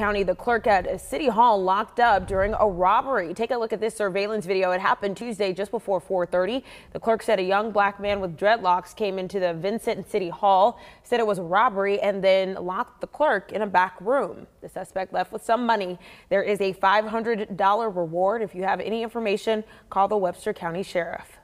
County, the clerk at City Hall locked up during a robbery. Take a look at this surveillance video. It happened Tuesday just before 4:30. The clerk said a young black man with dreadlocks came into the Vincent City Hall, said it was a robbery, and then locked the clerk in a back room. The suspect left with some money. There is a $500 reward. If you have any information, call the Webster County Sheriff.